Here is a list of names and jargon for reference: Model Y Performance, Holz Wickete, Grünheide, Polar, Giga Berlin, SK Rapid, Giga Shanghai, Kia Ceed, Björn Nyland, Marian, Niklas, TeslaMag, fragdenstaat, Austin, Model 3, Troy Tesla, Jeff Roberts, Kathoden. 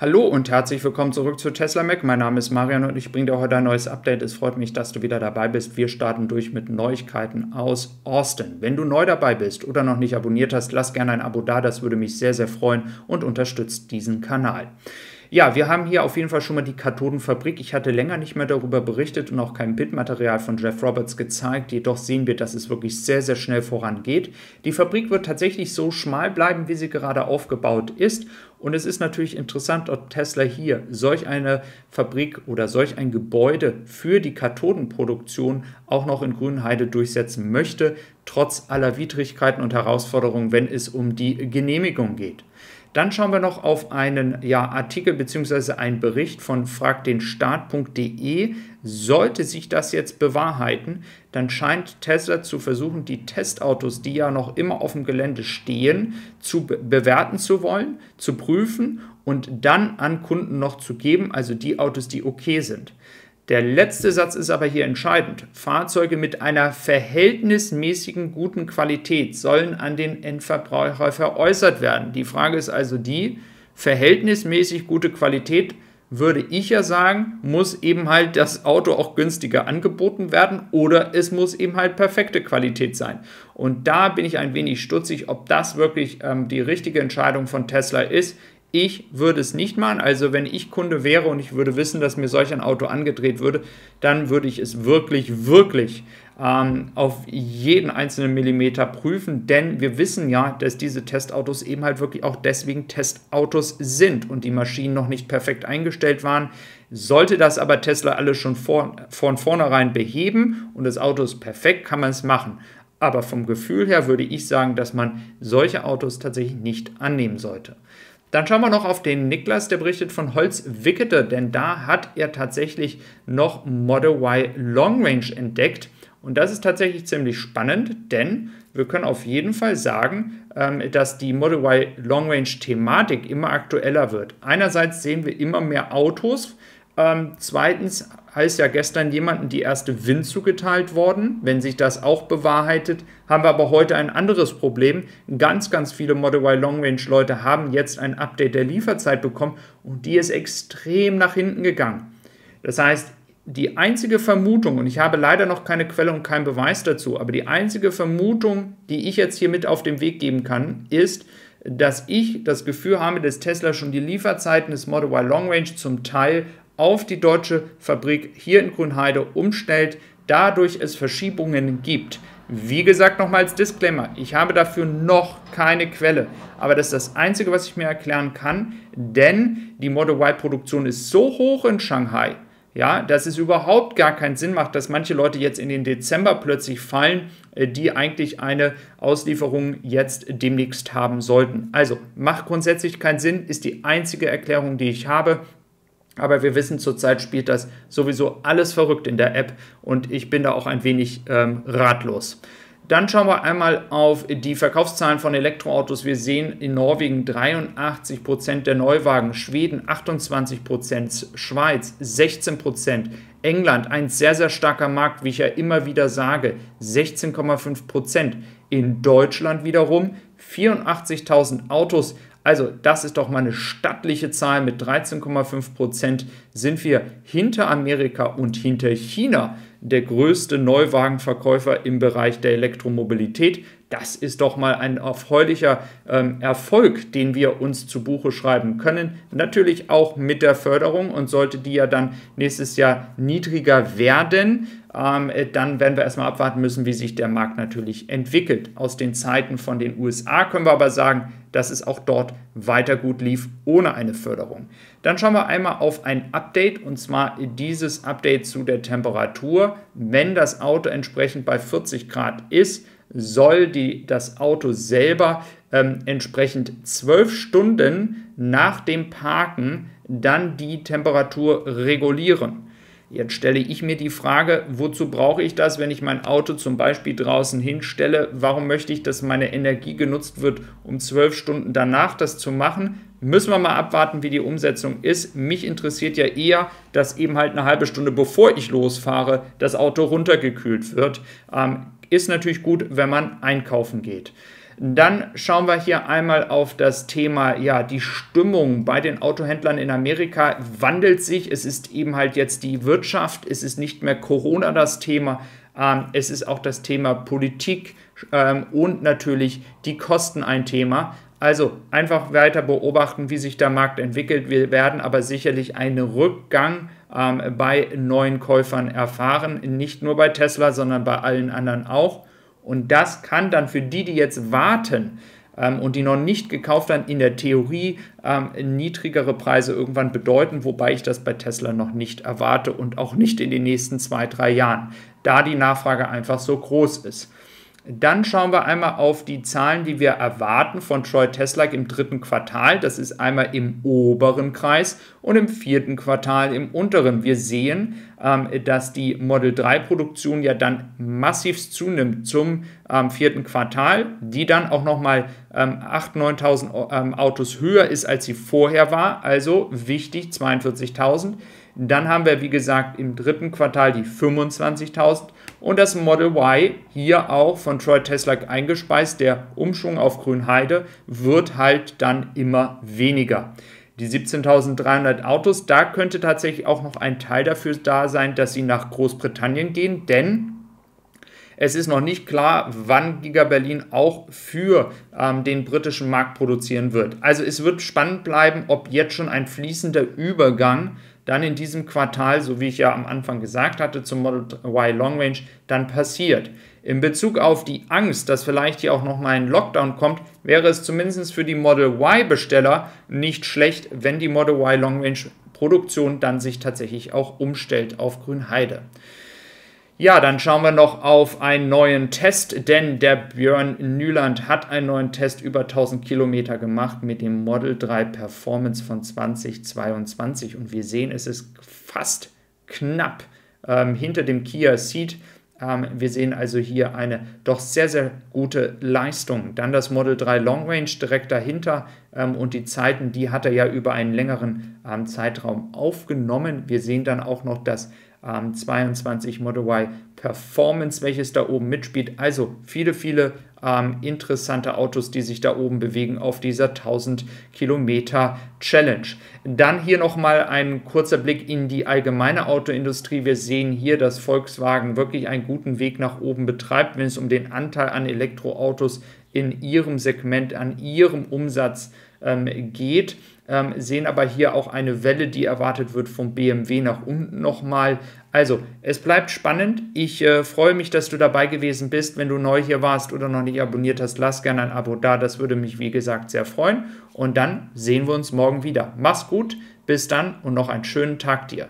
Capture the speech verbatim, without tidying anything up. Hallo und herzlich willkommen zurück zu TeslaMag. Mein Name ist Marian und ich bringe dir heute ein neues Update. Es freut mich, dass du wieder dabei bist. Wir starten durch mit Neuigkeiten aus Austin. Wenn du neu dabei bist oder noch nicht abonniert hast, lass gerne ein Abo da. Das würde mich sehr, sehr freuen und unterstützt diesen Kanal. Ja, wir haben hier auf jeden Fall schon mal die Kathodenfabrik. Ich hatte länger nicht mehr darüber berichtet und auch kein Bildmaterial von Jeff Roberts gezeigt. Jedoch sehen wir, dass es wirklich sehr, sehr schnell vorangeht. Die Fabrik wird tatsächlich so schmal bleiben, wie sie gerade aufgebaut ist. Und es ist natürlich interessant, ob Tesla hier solch eine Fabrik oder solch ein Gebäude für die Kathodenproduktion auch noch in Grünheide durchsetzen möchte, trotz aller Widrigkeiten und Herausforderungen, wenn es um die Genehmigung geht. Dann schauen wir noch auf einen ja, Artikel bzw. einen Bericht von fragdenstaat punkt de. Sollte sich das jetzt bewahrheiten, dann scheint Tesla zu versuchen, die Testautos, die ja noch immer auf dem Gelände stehen, zu be- bewerten zu wollen, zu prüfen und dann an Kunden noch zu geben, also die Autos, die okay sind. Der letzte Satz ist aber hier entscheidend. Fahrzeuge mit einer verhältnismäßigen guten Qualität sollen an den Endverbraucher veräußert werden. Die Frage ist also die, verhältnismäßig gute Qualität, würde ich ja sagen, muss eben halt das Auto auch günstiger angeboten werden oder es muss eben halt perfekte Qualität sein. Und da bin ich ein wenig stutzig, ob das wirklich ähm, die richtige Entscheidung von Tesla ist. Ich würde es nicht machen, also wenn ich Kunde wäre und ich würde wissen, dass mir solch ein Auto angedreht würde, dann würde ich es wirklich, wirklich ähm, auf jeden einzelnen Millimeter prüfen, denn wir wissen ja, dass diese Testautos eben halt wirklich auch deswegen Testautos sind und die Maschinen noch nicht perfekt eingestellt waren. Sollte das aber Tesla alles schon vor, von vornherein beheben und das Auto ist perfekt, kann man es machen. Aber vom Gefühl her würde ich sagen, dass man solche Autos tatsächlich nicht annehmen sollte. Dann schauen wir noch auf den Niklas, der berichtet von Holz Wickete, denn da hat er tatsächlich noch Model Y Long Range entdeckt. Und das ist tatsächlich ziemlich spannend, denn wir können auf jeden Fall sagen, dass die Model Y Long Range Thematik immer aktueller wird. Einerseits sehen wir immer mehr Autos, zweitens heißt ja gestern jemandem die erste Win zugeteilt worden. Wenn sich das auch bewahrheitet, haben wir aber heute ein anderes Problem. Ganz, ganz viele Model Y Long Range Leute haben jetzt ein Update der Lieferzeit bekommen und die ist extrem nach hinten gegangen. Das heißt, die einzige Vermutung, und ich habe leider noch keine Quelle und keinen Beweis dazu, aber die einzige Vermutung, die ich jetzt hier mit auf den Weg geben kann, ist, dass ich das Gefühl habe, dass Tesla schon die Lieferzeiten des Model Y Long Range zum Teil auf die deutsche Fabrik hier in Grünheide umstellt, dadurch es Verschiebungen gibt. Wie gesagt, nochmal als Disclaimer, ich habe dafür noch keine Quelle, aber das ist das Einzige, was ich mir erklären kann, denn die Model Y-Produktion ist so hoch in Shanghai, ja, dass es überhaupt gar keinen Sinn macht, dass manche Leute jetzt in den Dezember plötzlich fallen, die eigentlich eine Auslieferung jetzt demnächst haben sollten. Also, macht grundsätzlich keinen Sinn, ist die einzige Erklärung, die ich habe. Aber wir wissen, zurzeit spielt das sowieso alles verrückt in der App und ich bin da auch ein wenig ähm, ratlos. Dann schauen wir einmal auf die Verkaufszahlen von Elektroautos. Wir sehen in Norwegen dreiundachtzig Prozent der Neuwagen, Schweden achtundzwanzig Prozent, Schweiz sechzehn Prozent, England ein sehr, sehr starker Markt, wie ich ja immer wieder sage, sechzehn Komma fünf Prozent. In Deutschland wiederum vierundachtzigtausend Autos. Also das ist doch mal eine stattliche Zahl. Mit dreizehn Komma fünf Prozent sind wir hinter Amerika und hinter China der größte Neuwagenverkäufer im Bereich der Elektromobilität. Das ist doch mal ein erfreulicher ähm, Erfolg, den wir uns zu Buche schreiben können. Natürlich auch mit der Förderung, und sollte die ja dann nächstes Jahr niedriger werden, ähm, dann werden wir erstmal abwarten müssen, wie sich der Markt natürlich entwickelt. Aus den Zeiten von den U S A können wir aber sagen, dass es auch dort weiter gut lief ohne eine Förderung. Dann schauen wir einmal auf ein Update, und zwar dieses Update zu der Temperatur. Wenn das Auto entsprechend bei vierzig Grad ist, soll die, das Auto selber ähm, entsprechend zwölf Stunden nach dem Parken dann die Temperatur regulieren. Jetzt stelle ich mir die Frage, wozu brauche ich das, wenn ich mein Auto zum Beispiel draußen hinstelle? Warum möchte ich, dass meine Energie genutzt wird, um zwölf Stunden danach das zu machen? Müssen wir mal abwarten, wie die Umsetzung ist. Mich interessiert ja eher, dass eben halt eine halbe Stunde, bevor ich losfahre, das Auto runtergekühlt wird. Ähm, Ist natürlich gut, wenn man einkaufen geht. Dann schauen wir hier einmal auf das Thema, ja, die Stimmung bei den Autohändlern in Amerika wandelt sich. Es ist eben halt jetzt die Wirtschaft, es ist nicht mehr Corona das Thema, ähm, es ist auch das Thema Politik ähm, und natürlich die Kosten ein Thema. Also einfach weiter beobachten, wie sich der Markt entwickelt. Wir werden aber sicherlich einen Rückgang ähm, bei neuen Käufern erfahren, nicht nur bei Tesla, sondern bei allen anderen auch. Und das kann dann für die, die jetzt warten ähm, und die noch nicht gekauft haben, in der Theorie ähm, niedrigere Preise irgendwann bedeuten, wobei ich das bei Tesla noch nicht erwarte und auch nicht in den nächsten zwei, drei Jahren, da die Nachfrage einfach so groß ist. Dann schauen wir einmal auf die Zahlen, die wir erwarten von Troy Tesla im dritten Quartal. Das ist einmal im oberen Kreis und im vierten Quartal im unteren. Wir sehen, dass die Model drei Produktion ja dann massiv zunimmt zum vierten Quartal, die dann auch nochmal achttausend, neuntausend Autos höher ist, als sie vorher war. Also wichtig, zweiundvierzigtausend. Dann haben wir, wie gesagt, im dritten Quartal die fünfundzwanzigtausend und das Model Y hier auch von Troy Tesla eingespeist. Der Umschwung auf Grünheide wird halt dann immer weniger. Die siebzehntausenddreihundert Autos, da könnte tatsächlich auch noch ein Teil dafür da sein, dass sie nach Großbritannien gehen, denn es ist noch nicht klar, wann Giga Berlin auch für ähm, den britischen Markt produzieren wird. Also es wird spannend bleiben, ob jetzt schon ein fließender Übergang dann in diesem Quartal, so wie ich ja am Anfang gesagt hatte, zum Model Y Long Range, dann passiert. In Bezug auf die Angst, dass vielleicht hier auch nochmal ein Lockdown kommt, wäre es zumindest für die Model Y-Besteller nicht schlecht, wenn die Model Y Long Range Produktion dann sich tatsächlich auch umstellt auf Grünheide. Ja, dann schauen wir noch auf einen neuen Test, denn der Björn Nyland hat einen neuen Test über tausend Kilometer gemacht mit dem Model drei Performance von zweitausendzweiundzwanzig und wir sehen, es ist fast knapp ähm, hinter dem Kia Ceed. Ähm, wir sehen also hier eine doch sehr, sehr gute Leistung. Dann das Model drei Long Range direkt dahinter ähm, und die Zeiten, die hat er ja über einen längeren ähm, Zeitraum aufgenommen. Wir sehen dann auch noch das zweiundzwanzig Model Y Performance, welches da oben mitspielt. Also viele, viele ähm, interessante Autos, die sich da oben bewegen auf dieser tausend Kilometer Challenge. Dann hier nochmal ein kurzer Blick in die allgemeine Autoindustrie. Wir sehen hier, dass Volkswagen wirklich einen guten Weg nach oben betreibt, wenn es um den Anteil an Elektroautos in ihrem Segment, an ihrem Umsatz ähm, geht. Ähm, sehen aber hier auch eine Welle, die erwartet wird vom B M W nach unten nochmal. Also, es bleibt spannend. Ich äh, freue mich, dass du dabei gewesen bist. Wenn du neu hier warst oder noch nicht abonniert hast, lass gerne ein Abo da. Das würde mich, wie gesagt, sehr freuen. Und dann sehen wir uns morgen wieder. Mach's gut, bis dann und noch einen schönen Tag dir.